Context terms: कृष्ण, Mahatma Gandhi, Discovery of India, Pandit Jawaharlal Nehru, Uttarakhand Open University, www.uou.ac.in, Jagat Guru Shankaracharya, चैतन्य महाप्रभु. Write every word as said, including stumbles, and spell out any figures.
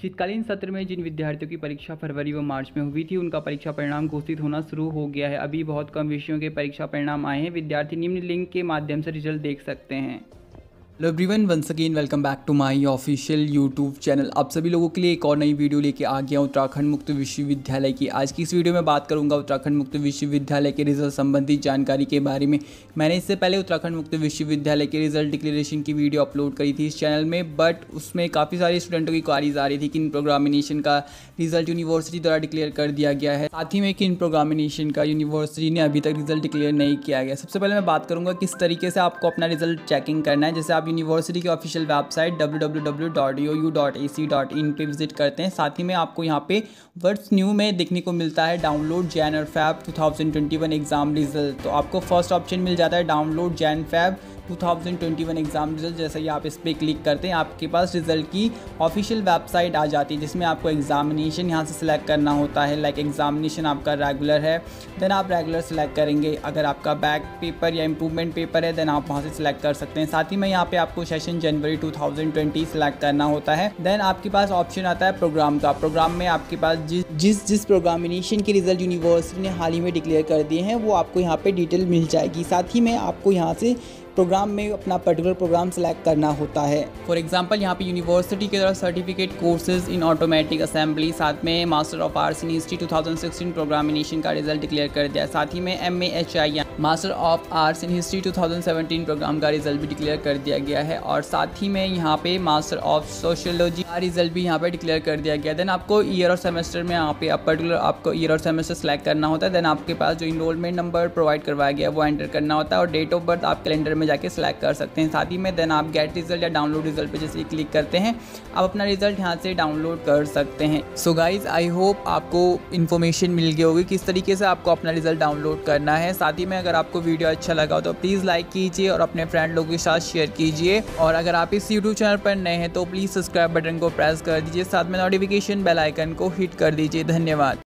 शीतकालीन सत्र में जिन विद्यार्थियों की परीक्षा फरवरी व मार्च में हुई थी उनका परीक्षा परिणाम घोषित होना शुरू हो गया है। अभी बहुत कम विषयों के परीक्षा परिणाम आए हैं। विद्यार्थी निम्न लिंक के माध्यम से रिजल्ट देख सकते हैं। Hello everyone, once again welcome back to my official YouTube channel. आप सभी लोगों के लिए एक और नई वीडियो लेके आ गया हूँ उत्तराखंड मुक्त विश्वविद्यालय की। आज की इस वीडियो में बात करूँगा उत्तराखंड मुक्त विश्वविद्यालय के रिजल्ट संबंधी जानकारी के बारे में। मैंने इससे पहले उत्तराखंड मुक्त विश्वविद्यालय के रिजल्ट डिक्लेरेशन की वीडियो अपलोड करी थी इस चैनल में, बट उसमें काफ़ी सारे स्टूडेंटों की क्वारीज आ रही थी कि इन प्रोग्रामिनेशन का रिजल्ट यूनिवर्सिटी द्वारा डिक्लेयर कर दिया गया है, साथ ही में कि इन प्रोग्रामिनेशन का यूनिवर्सिटी ने अभी तक रिजल्ट डिक्लेयर नहीं किया गया। सबसे पहले मैं बात करूँगा किस तरीके से आपको अपना रिजल्ट चेकिंग करना है। जैसे आप यूनिवर्सिटी की official website W W W dot U O U dot A C dot in पे विजिट करते हैं। साथ ही में आपको यहाँ पे वर्ड्स न्यू में देखने को मिलता है डाउनलोड जैन और फैब दो हज़ार इक्कीस एग्जाम रिजल्ट। तो आपको फर्स्ट ऑप्शन मिल जाता है डाउनलोड जैन फैब दो हज़ार इक्कीस एग्जाम रिजल्ट। जैसे ही आप इस पर क्लिक करते हैं आपके पास रिजल्ट की ऑफिशियल वेबसाइट आ जाती है, जिसमें आपको एग्जामिनेशन यहाँ से सिलेक्ट करना होता है। लाइक एग्जामिनेशन आपका रेगुलर है, देन आप रेगुलर सेलेक्ट करेंगे। अगर आपका बैक पेपर या इम्प्रूवमेंट पेपर है देन आप वहाँ से सिलेक्ट कर सकते हैं। साथ ही में यहाँ पे आपको सेशन जनवरी दो हज़ार बीस सिलेक्ट करना होता है। देन आपके पास ऑप्शन आता है प्रोग्राम का। प्रोग्राम में आपके पास जिस जिस जिस प्रोग्रामिनेशन के रिजल्ट यूनिवर्सिटी ने हाल ही में डिक्लेयर कर दिए हैं वो आपको यहाँ पे डिटेल मिल जाएगी। साथ ही में आपको यहाँ से प्रोग्राम में अपना पर्टिकुलर प्रोग्राम सेलेक्ट करना होता है। फॉर एग्जांपल यहाँ पे यूनिवर्सिटी के द्वारा certificate courses in automatic assembly, साथ में master of arts in history दो हज़ार सोलह प्रोग्रामिनेशन का रिजल्ट डिक्लेयर कर दिया है। साथ ही में M A H I master of arts in history दो हज़ार सत्रह प्रोग्राम का रिजल्ट भी डिक्लेयर कर दिया गया है। और साथ ही में यहाँ पे मास्टर ऑफ सोशियोलॉजी का रिजल्ट भी यहाँ पे डिक्लेयर कर दिया गया। देन आपको ईयर और सेमेस्टर में यहाँ पे आप पर्टिकुलर आपको ईयर और सेमेस्टर सेलेक्ट करना होता है। देन आपके पास जो इनरोलमेंट नंबर प्रोवाइड करवाया गया है वो एंटर करना होता है और डेट ऑफ बर्थ आप कैलेंडर में जाके सेलेक्ट कर सकते हैं। साथ ही में देन आप गेट रिजल्ट या डाउनलोड रिजल्ट पे जैसे क्लिक करते हैं आप अपना रिजल्ट यहाँ से डाउनलोड कर सकते हैं। सो गाइज, आई होप आपको इन्फॉर्मेशन मिल गई होगी किस तरीके से आपको अपना रिजल्ट डाउनलोड करना है। साथ ही में अगर आपको वीडियो अच्छा लगा हो तो प्लीज़ लाइक कीजिए और अपने फ्रेंड लोगों के साथ शेयर कीजिए। और अगर आप इस यूट्यूब चैनल पर नए हैं तो प्लीज़ सब्सक्राइब बटन को प्रेस कर दीजिए, साथ में नोटिफिकेशन बेल आइकन को हिट कर दीजिए। धन्यवाद।